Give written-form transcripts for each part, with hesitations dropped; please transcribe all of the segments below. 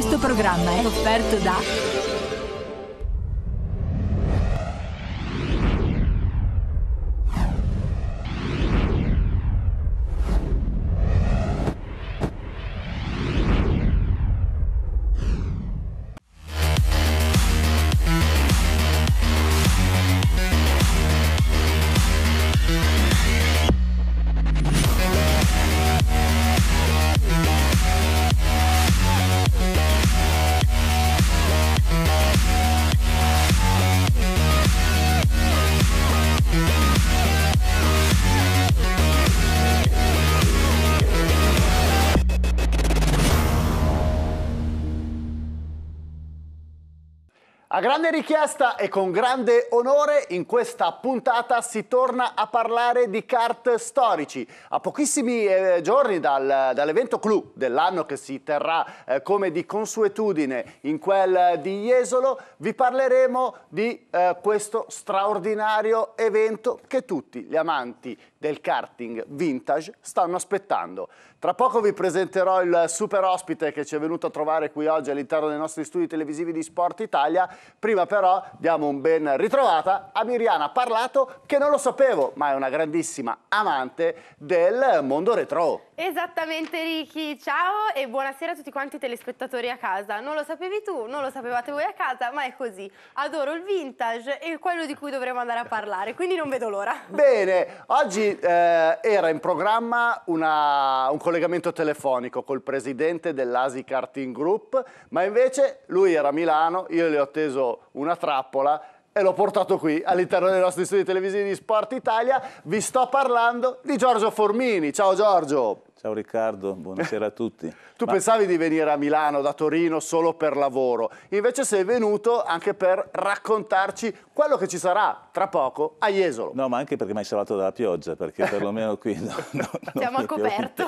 Questo programma è offerto da A grande richiesta e con grande onore in questa puntata si torna a parlare di kart storici. A pochissimi giorni dall'evento clou dell'anno che si terrà come di consuetudine in quel di Jesolo, vi parleremo di questo straordinario evento che tutti gli amanti del karting vintage stanno aspettando. Tra poco vi presenterò il super ospite che ci è venuto a trovare qui oggi all'interno dei nostri studi televisivi di Sport Italia. Prima però diamo un ben ritrovata a Miriana Parlato, che non lo sapevo, ma è una grandissima amante del mondo retro. Esattamente Ricky, ciao e buonasera a tutti quanti i telespettatori a casa. Non lo sapevi tu, non lo sapevate voi a casa, ma è così. Adoro il vintage e quello di cui dovremo andare a parlare, quindi non vedo l'ora. Bene, oggi era in programma un collegamento telefonico col presidente dell'ASI Karting Group, ma invece lui era a Milano, io le ho teso una trappola e l'ho portato qui all'interno dei nostri studi televisivi di Sport Italia. Vi sto parlando di Giorgio Formini. Ciao Giorgio. Ciao Riccardo, buonasera a tutti. Tu pensavi di venire a Milano da Torino solo per lavoro, invece sei venuto anche per raccontarci quello che ci sarà tra poco a Jesolo. No, ma anche perché mi hai salvato dalla pioggia, perché perlomeno qui siamo a coperto.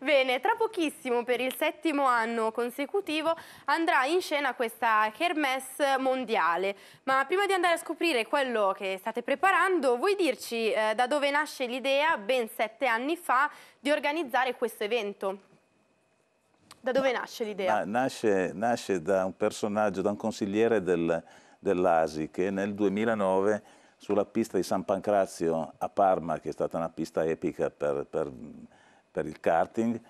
Bene, tra pochissimo per il 7º anno consecutivo andrà in scena questa kermesse mondiale, ma prima di andare a scoprire quello che state preparando, vuoi dirci da dove nasce l'idea, ben 7 anni fa, di organizzare questo evento? Da dove nasce l'idea? Nasce da un personaggio, da un consigliere dell'ASI che nel 2009 sulla pista di San Pancrazio a Parma, che è stata una pista epica per il karting,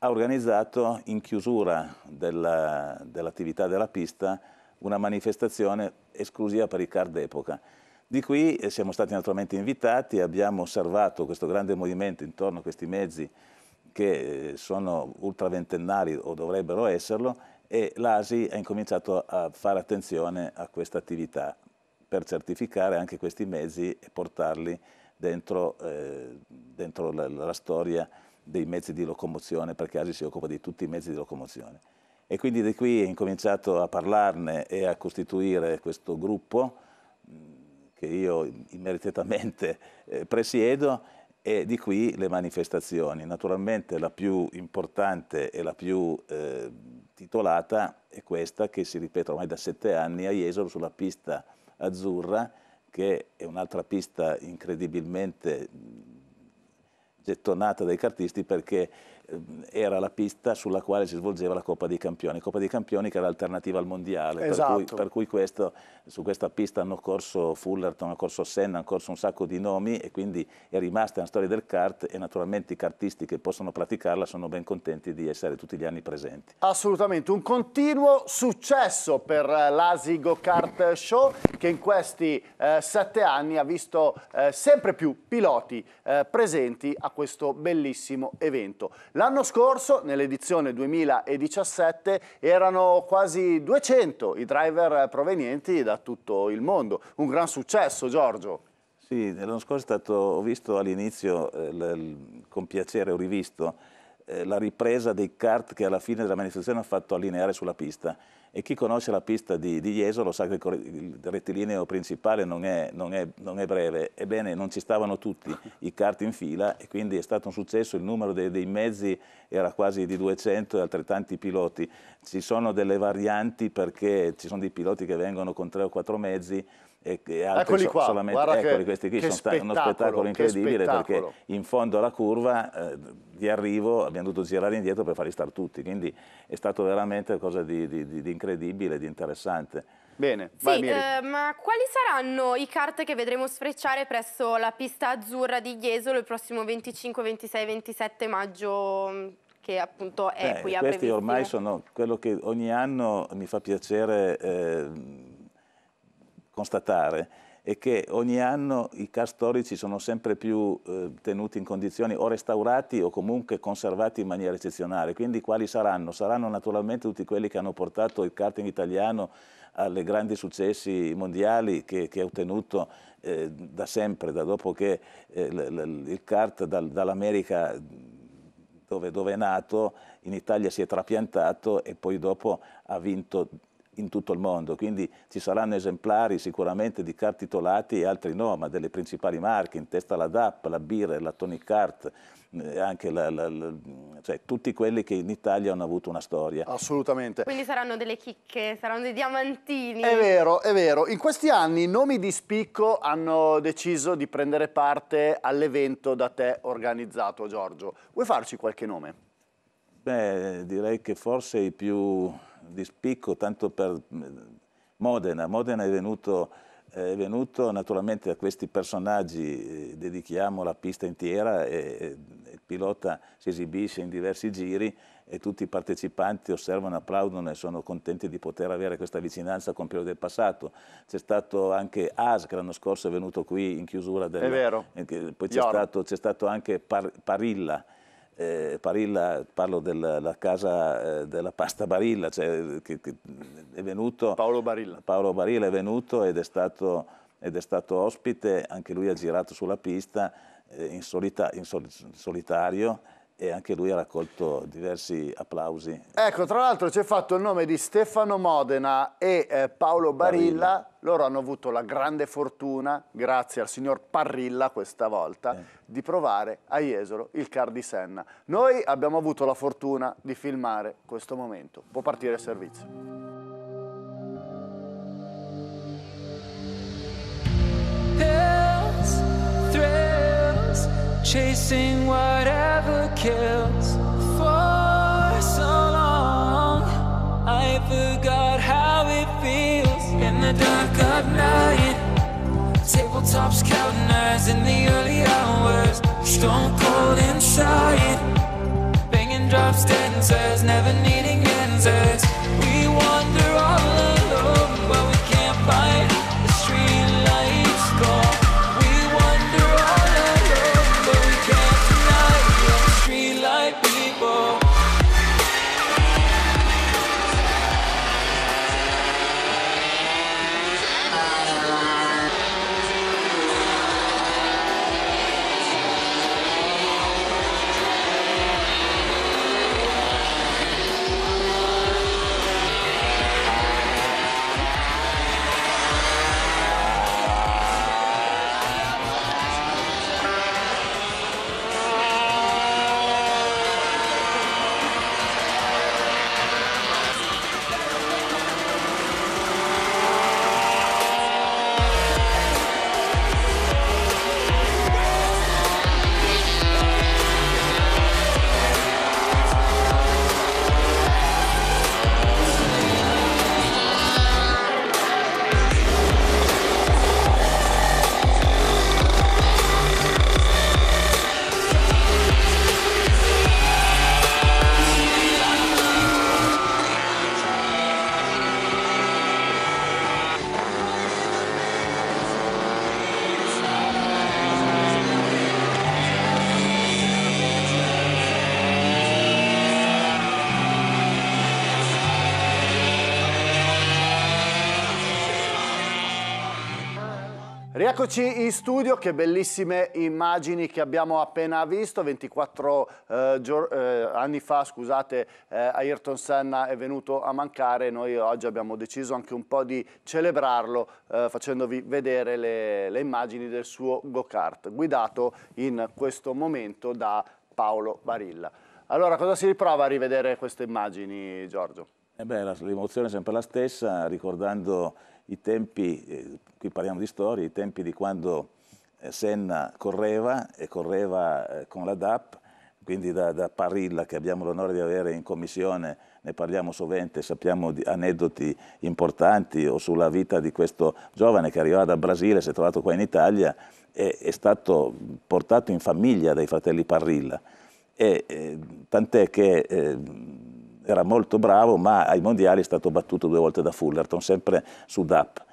ha organizzato in chiusura dell'attività della pista una manifestazione esclusiva per i kart d'epoca. Di qui siamo stati naturalmente invitati, abbiamo osservato questo grande movimento intorno a questi mezzi che sono ultraventennari o dovrebbero esserlo, e l'ASI ha incominciato a fare attenzione a questa attività per certificare anche questi mezzi e portarli dentro la storia dei mezzi di locomozione, perché ASI si occupa di tutti i mezzi di locomozione. E quindi di qui è incominciato a parlarne e a costituire questo gruppo che io immeritatamente presiedo, e di qui le manifestazioni. Naturalmente la più importante e la più titolata è questa, che si ripete ormai da 7 anni a Jesolo sulla Pista Azzurra, che è un'altra pista incredibilmente gettonata dai kartisti, perché era la pista sulla quale si svolgeva la Coppa dei Campioni. Coppa dei Campioni che era l'alternativa al mondiale, esatto. per cui su questa pista hanno corso Fullerton, hanno corso Senna, hanno corso un sacco di nomi, e quindi è rimasta una storia del kart, e naturalmente i kartisti che possono praticarla sono ben contenti di essere tutti gli anni presenti. Assolutamente, un continuo successo per l'ASI Go Kart Show, che in questi 7 anni ha visto sempre più piloti presenti a questo bellissimo evento. L'anno scorso, nell'edizione 2017, erano quasi 200 i driver provenienti da tutto il mondo. Un gran successo, Giorgio. Sì, l'anno scorso ho visto all'inizio, con piacere ho rivisto, la ripresa dei kart che alla fine della manifestazione hanno fatto allineare sulla pista. E chi conosce la pista di Jesolo sa che il rettilineo principale non è breve. Ebbene, non ci stavano tutti i kart in fila, e quindi è stato un successo. Il numero dei mezzi era quasi di 200 e altrettanti piloti. Ci sono delle varianti, perché ci sono dei piloti che vengono con 3 o 4 mezzi, e altri qua, solamente, eccoli, questi qui sono stati uno spettacolo incredibile, perché in fondo alla curva di arrivo abbiamo dovuto girare indietro per farli stare tutti, quindi è stato veramente qualcosa di incredibile, di interessante. Bene, sì, vai, ma quali saranno i kart che vedremo sfrecciare presso la pista azzurra di Jesolo il prossimo 25, 26, 27 maggio? Che appunto è qui a brevissimo. Questi ormai sono quello che ogni anno mi fa piacere constatare, è che ogni anno i kart storici sono sempre più tenuti in condizioni o restaurati o comunque conservati in maniera eccezionale. Quindi quali saranno? Saranno naturalmente tutti quelli che hanno portato il karting italiano alle grandi successi mondiali che ha ottenuto da sempre, da dopo che il kart dall'America, dove è nato, in Italia si è trapiantato e poi dopo ha vinto in tutto il mondo. Quindi ci saranno esemplari sicuramente di kart titolati e altri no, ma delle principali marche, in testa la DAP, la Birel, la Tony Kart, anche cioè, tutti quelli che in Italia hanno avuto una storia. Assolutamente. Quindi saranno delle chicche, saranno dei diamantini. È vero, è vero. In questi anni nomi di spicco hanno deciso di prendere parte all'evento da te organizzato, Giorgio. Vuoi farci qualche nome? Beh, direi che forse i più di spicco, tanto per Modena. Modena è venuto naturalmente a questi personaggi, dedichiamo la pista intera, e il pilota si esibisce in diversi giri e tutti i partecipanti osservano, applaudono e sono contenti di poter avere questa vicinanza con quello del passato. C'è stato anche As, che l'anno scorso è venuto qui in chiusura del... È vero. Poi c'è stato anche Parilla. Parilla, parlo della casa della pasta Barilla, cioè, che è venuto Paolo Barilla. Paolo Barilla è venuto ed è stato ospite, anche lui ha girato sulla pista in solitario e anche lui ha raccolto diversi applausi. Ecco, tra l'altro c'è fatto il nome di Stefano Modena e Paolo Barilla. Loro hanno avuto la grande fortuna, grazie al signor Parrilla questa volta, di provare a Jesolo il kart di Senna. Noi abbiamo avuto la fortuna di filmare questo momento. Può partire il servizio. Pills, thrills, chasing whatever kills. For so long I forgot how it feels. In the dark of night, tabletops counting eyes in the early hours, stone cold inside, banging drops, dancers, never needing answers. We wander all alone, but we can't fight the street lights gone. We wander all alone, but we can't deny the street light people. Eccoci in studio, che bellissime immagini che abbiamo appena visto. 24 anni fa, scusate, Ayrton Senna è venuto a mancare. Noi oggi abbiamo deciso anche un po' di celebrarlo facendovi vedere le immagini del suo go-kart, guidato in questo momento da Paolo Barilla. Allora, cosa si riprova a rivedere queste immagini, Giorgio? L'emozione è sempre la stessa, ricordando i tempi, qui parliamo di storia, i tempi di quando Senna correva e correva con la DAP, quindi da Parilla, che abbiamo l'onore di avere in commissione, ne parliamo sovente, sappiamo di aneddoti importanti o sulla vita di questo giovane che arrivava dal Brasile, si è trovato qua in Italia, è stato portato in famiglia dai fratelli Parilla, tant'è che era molto bravo, ma ai mondiali è stato battuto 2 volte da Fullerton, sempre su DAP.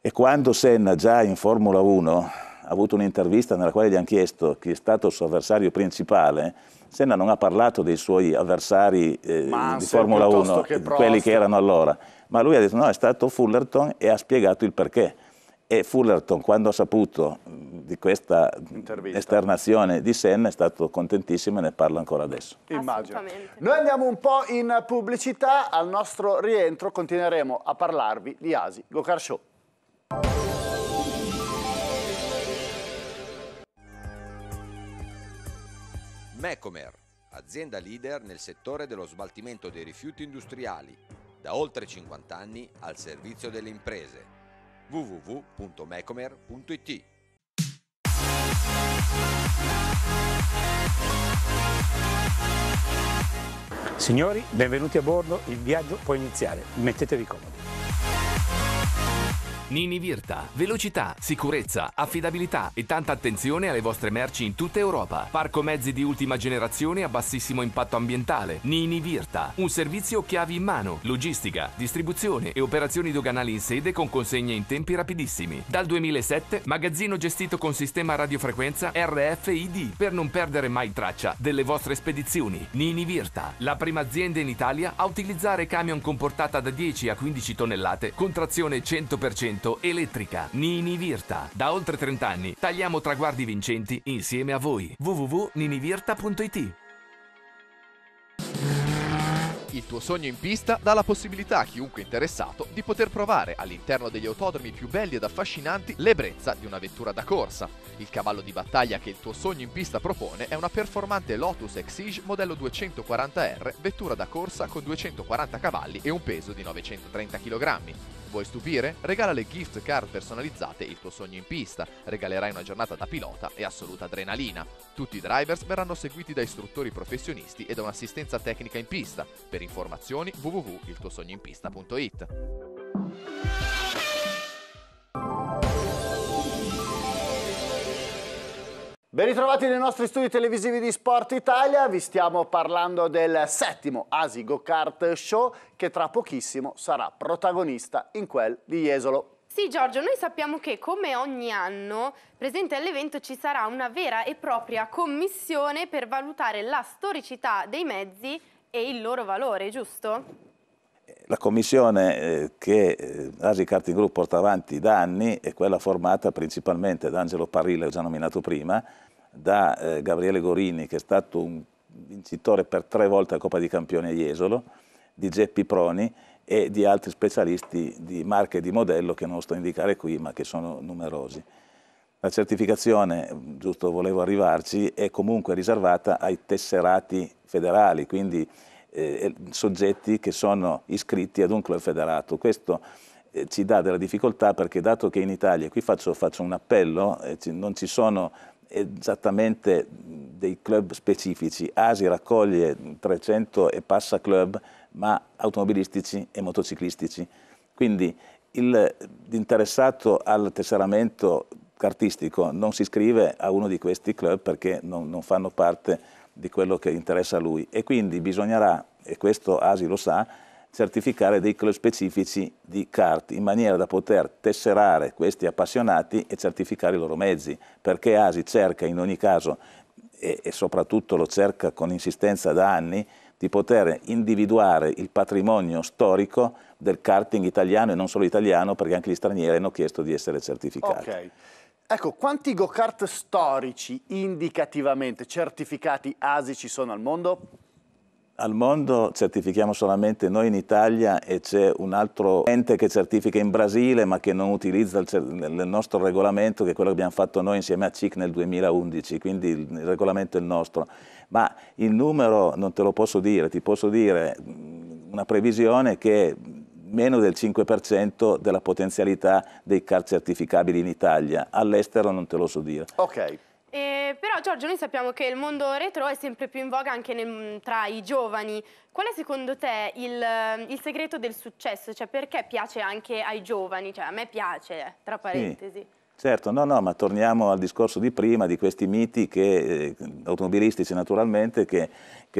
E quando Senna, già in Formula 1, ha avuto un'intervista nella quale gli hanno chiesto chi è stato il suo avversario principale, Senna non ha parlato dei suoi avversari di Formula 1, quelli che erano allora, ma lui ha detto no, è stato Fullerton e ha spiegato il perché. E Fullerton, quando ha saputo di questa esternazione di Senna, è stato contentissimo e ne parla ancora adesso. Immagino. Noi andiamo un po' in pubblicità, al nostro rientro continueremo a parlarvi di ASI Go Kart Show. Mecomer, azienda leader nel settore dello smaltimento dei rifiuti industriali, da oltre 50 anni al servizio delle imprese. www.mecomer.it. Signori, benvenuti a bordo, il viaggio può iniziare, mettetevi comodi. Nini Virta, velocità, sicurezza, affidabilità e tanta attenzione alle vostre merci in tutta Europa. Parco mezzi di ultima generazione a bassissimo impatto ambientale. Nini Virta, un servizio chiavi in mano, logistica, distribuzione e operazioni doganali in sede con consegne in tempi rapidissimi. Dal 2007, magazzino gestito con sistema radiofrequenza RFID per non perdere mai traccia delle vostre spedizioni. Nini Virta, la prima azienda in Italia a utilizzare camion con portata da 10 a 15 tonnellate con trazione 100% elettrica. Nini Virta, da oltre 30 anni tagliamo traguardi vincenti insieme a voi. www.ninivirta.it. Il tuo sogno in pista dà la possibilità a chiunque interessato di poter provare all'interno degli autodromi più belli ed affascinanti l'ebbrezza di una vettura da corsa. Il cavallo di battaglia che il tuo sogno in pista propone è una performante Lotus Exige modello 240R, vettura da corsa con 240 cavalli e un peso di 930 kg. Vuoi stupire? Regala le gift card personalizzate il tuo sogno in pista, regalerai una giornata da pilota e assoluta adrenalina. Tutti i drivers verranno seguiti da istruttori professionisti e da un'assistenza tecnica in pista. Per informazioni www.iltuosognoinpista.it. Ben ritrovati nei nostri studi televisivi di Sport Italia, vi stiamo parlando del 7° ASI Go Kart Show che tra pochissimo sarà protagonista in quel di Jesolo. Sì Giorgio, noi sappiamo che come ogni anno presente all'evento ci sarà una vera e propria commissione per valutare la storicità dei mezzi e il loro valore, giusto? La commissione che ASI Karting Group porta avanti da anni è quella formata principalmente da Angelo Parrilli, l'ho già nominato prima, da Gabriele Gorini, che è stato un vincitore per 3 volte la Coppa dei Campioni a Jesolo, di Geppi Proni e di altri specialisti di marche e di modello che non sto a indicare qui, ma che sono numerosi. La certificazione, giusto volevo arrivarci, è comunque riservata ai tesserati federali, quindi soggetti che sono iscritti ad un club federato. Questo ci dà della difficoltà perché, dato che in Italia, qui faccio un appello, non ci sono esattamente dei club specifici. ASI raccoglie 300 e passa club, ma automobilistici e motociclistici. Quindi l'interessato al tesseramento cartistico non si iscrive a uno di questi club perché non fanno parte di quello che interessa a lui, e quindi bisognerà, e questo ASI lo sa, certificare dei club specifici di kart in maniera da poter tesserare questi appassionati e certificare i loro mezzi, perché ASI cerca in ogni caso, e soprattutto lo cerca con insistenza da anni, di poter individuare il patrimonio storico del karting italiano, e non solo italiano, perché anche gli stranieri hanno chiesto di essere certificati. Okay. Ecco, quanti go-kart storici indicativamente certificati ASI ci sono al mondo? Al mondo certifichiamo solamente noi in Italia, e c'è un altro ente che certifica in Brasile ma che non utilizza il nostro regolamento, che è quello che abbiamo fatto noi insieme a CIC nel 2011, quindi il regolamento è il nostro. Ma il numero non te lo posso dire, ti posso dire una previsione che è meno del 5% della potenzialità dei kart certificabili in Italia. All'estero non te lo so dire. Ok. Però Giorgio, noi sappiamo che il mondo retro è sempre più in voga anche tra i giovani. Qual è secondo te il segreto del successo? Cioè, perché piace anche ai giovani? Cioè, a me piace, tra parentesi. Sì. Certo, no, no, ma torniamo al discorso di prima, di questi miti che, automobilistici naturalmente, che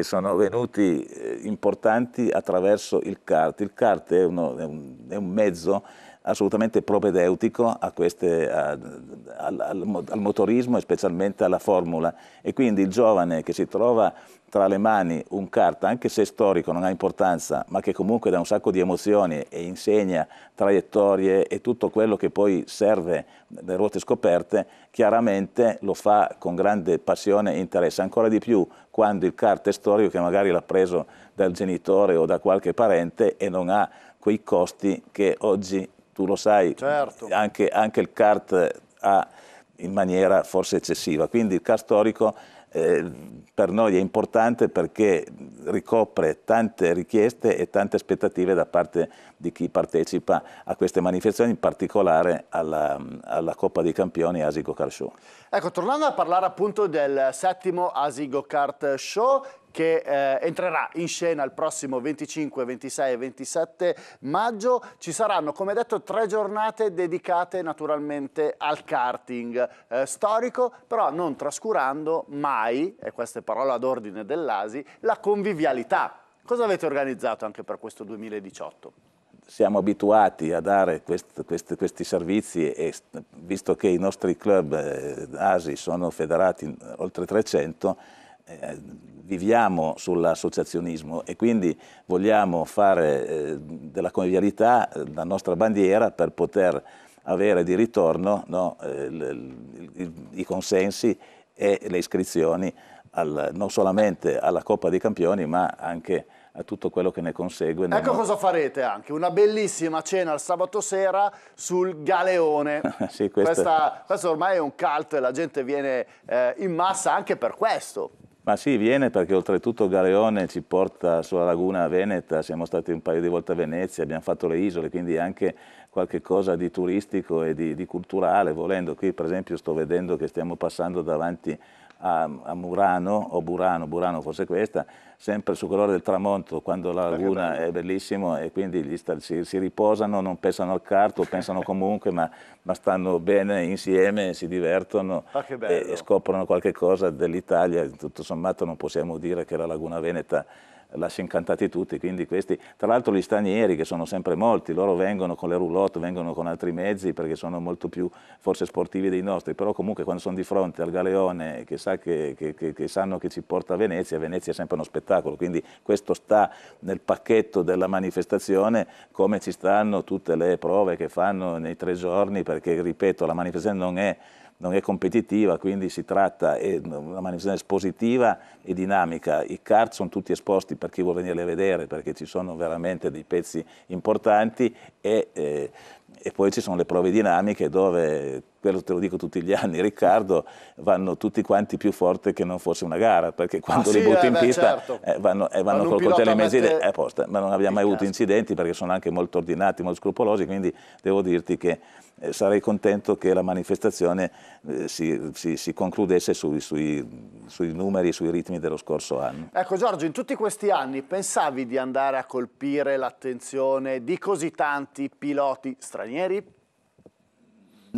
sono venuti importanti attraverso il kart. Il kart è un mezzo assolutamente propedeutico a queste, al motorismo e specialmente alla formula, e quindi il giovane che si trova tra le mani un kart, anche se storico non ha importanza, ma che comunque dà un sacco di emozioni e insegna traiettorie e tutto quello che poi serve, le ruote scoperte, chiaramente lo fa con grande passione e interesse, ancora di più quando il kart è storico, che magari l'ha preso dal genitore o da qualche parente e non ha quei costi che oggi, tu lo sai, certo, anche il kart ha in maniera forse eccessiva. Quindi il kart storico per noi è importante perché ricopre tante richieste e tante aspettative da parte di chi partecipa a queste manifestazioni, in particolare alla Coppa dei Campioni ASI Go Kart Show. Ecco, tornando a parlare appunto del settimo ASI Go Kart Show, che entrerà in scena il prossimo 25, 26 e 27 maggio. Ci saranno, come detto, 3 giornate dedicate naturalmente al karting storico, però non trascurando mai, e questa è parola d'ordine dell'ASI, la convivialità. Cosa avete organizzato anche per questo 2018? Siamo abituati a dare questi servizi, e visto che i nostri club ASI sono federati in oltre 300, viviamo sull'associazionismo e quindi vogliamo fare della convivialità la nostra bandiera per poter avere di ritorno, no, i consensi e le iscrizioni non solamente alla Coppa dei Campioni, ma anche a tutto quello che ne consegue. Ecco cosa farete anche, una bellissima cena il sabato sera sul Galeone. Sì, questo ormai è un cult e la gente viene in massa anche per questo. Ma sì, viene perché oltretutto Galeone ci porta sulla laguna veneta, siamo stati un paio di volte a Venezia, abbiamo fatto le isole, quindi anche qualche cosa di turistico e di culturale, volendo. Qui per esempio sto vedendo che stiamo passando davanti a Murano, o Burano forse questa, sempre sul colore del tramonto, quando la laguna è bellissima, e quindi si riposano, non pensano al kart, o pensano comunque, ma stanno bene insieme, si divertono e scoprono qualche cosa dell'Italia. Tutto sommato non possiamo dire che la laguna veneta lascia incantati tutti, quindi questi, tra l'altro gli stranieri, che sono sempre molti, loro vengono con le roulotte, vengono con altri mezzi perché sono molto più forse sportivi dei nostri, però comunque quando sono di fronte al Galeone che sanno che ci porta a Venezia, Venezia è sempre uno spettacolo, quindi questo sta nel pacchetto della manifestazione, come ci stanno tutte le prove che fanno nei 3 giorni, perché ripeto, la manifestazione non è competitiva, quindi si tratta di una manifestazione espositiva e dinamica. I kart sono tutti esposti per chi vuole venirli a vedere, perché ci sono veramente dei pezzi importanti, e poi ci sono le prove dinamiche dove, quello te lo dico tutti gli anni Riccardo, vanno tutti quanti più forte che non fosse una gara, perché quando li butti in pista, certo, vanno col coltello in mezzo, è apposta, ma non abbiamo mai avuto incidenti perché sono anche molto ordinati, molto scrupolosi, quindi devo dirti che sarei contento che la manifestazione si concludesse sui numeri, sui ritmi dello scorso anno. Ecco Giorgio, in tutti questi anni pensavi di andare a colpire l'attenzione di così tanti piloti stranieri?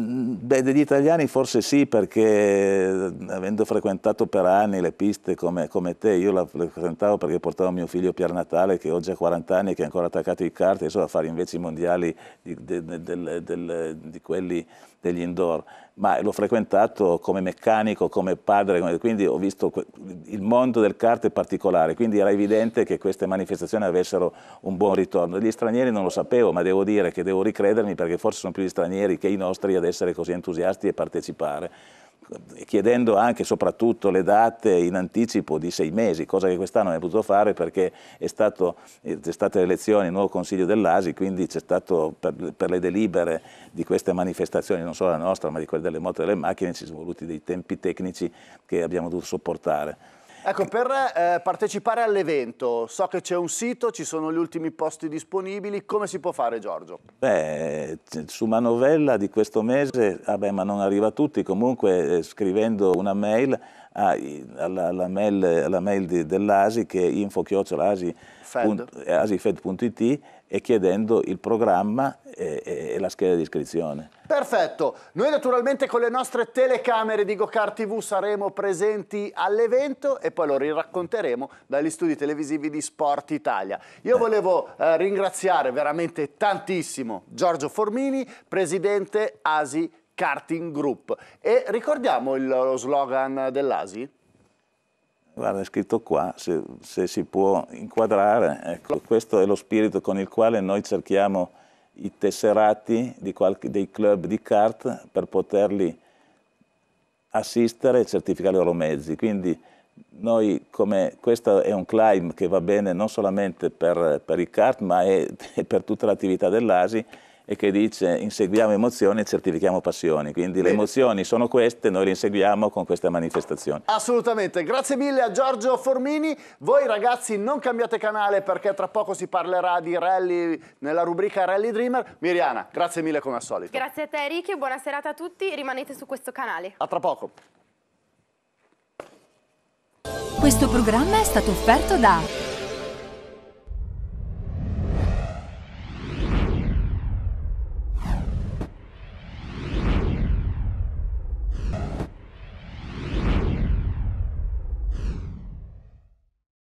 Beh, degli italiani forse sì, perché avendo frequentato per anni le piste come te, io la frequentavo perché portavo mio figlio Pier Natale, che oggi ha 40 anni e che è ancora attaccato ai kart, e so a fare invece i mondiali di quelli degli indoor, ma l'ho frequentato come meccanico, come padre, quindi ho visto il mondo del kart è particolare, quindi era evidente che queste manifestazioni avessero un buon ritorno. Gli stranieri non lo sapevo, ma devo dire che devo ricredermi, perché forse sono più gli stranieri che i nostri ad essere così entusiasti e partecipare, chiedendo anche e soprattutto le date in anticipo di 6 mesi, cosa che quest'anno non è potuto fare perché c'è state le elezioni, il nuovo consiglio dell'ASI, quindi c'è stato per le delibere di queste manifestazioni, non solo la nostra ma di quelle delle moto e delle macchine, ci sono voluti dei tempi tecnici che abbiamo dovuto sopportare. Ecco, per partecipare all'evento, so che c'è un sito, ci sono gli ultimi posti disponibili, come si può fare, Giorgio? Beh, su Manovella di questo mese, vabbè, ma non arriva a tutti, comunque scrivendo una mail alla mail dell'ASI, che è info@asifed.it, e chiedendo il programma e la scheda di iscrizione. Perfetto, noi naturalmente con le nostre telecamere di Go-Kart TV saremo presenti all'evento e poi lo riracconteremo dagli studi televisivi di Sport Italia. Io volevo ringraziare veramente tantissimo Giorgio Formini, presidente ASI Karting Group, e ricordiamo lo slogan dell'ASI? Guarda, è scritto qua, se si può inquadrare, ecco, questo è lo spirito con il quale noi cerchiamo i tesserati di dei club di kart per poterli assistere e certificare i loro mezzi. Quindi noi, come questo è un climb che va bene non solamente per i kart, ma è per tutta l'attività dell'ASI, e che dice inseguiamo emozioni e certifichiamo passioni. Quindi le emozioni sono queste, noi le inseguiamo con questa manifestazione. Assolutamente, grazie mille a Giorgio Formini. Voi ragazzi non cambiate canale, perché tra poco si parlerà di rally nella rubrica Rally Dreamer. Miriana, grazie mille come al solito. Grazie a te Ricky, buona serata a tutti, rimanete su questo canale. A tra poco. Questo programma è stato offerto da...